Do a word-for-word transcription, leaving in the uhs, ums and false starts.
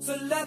So let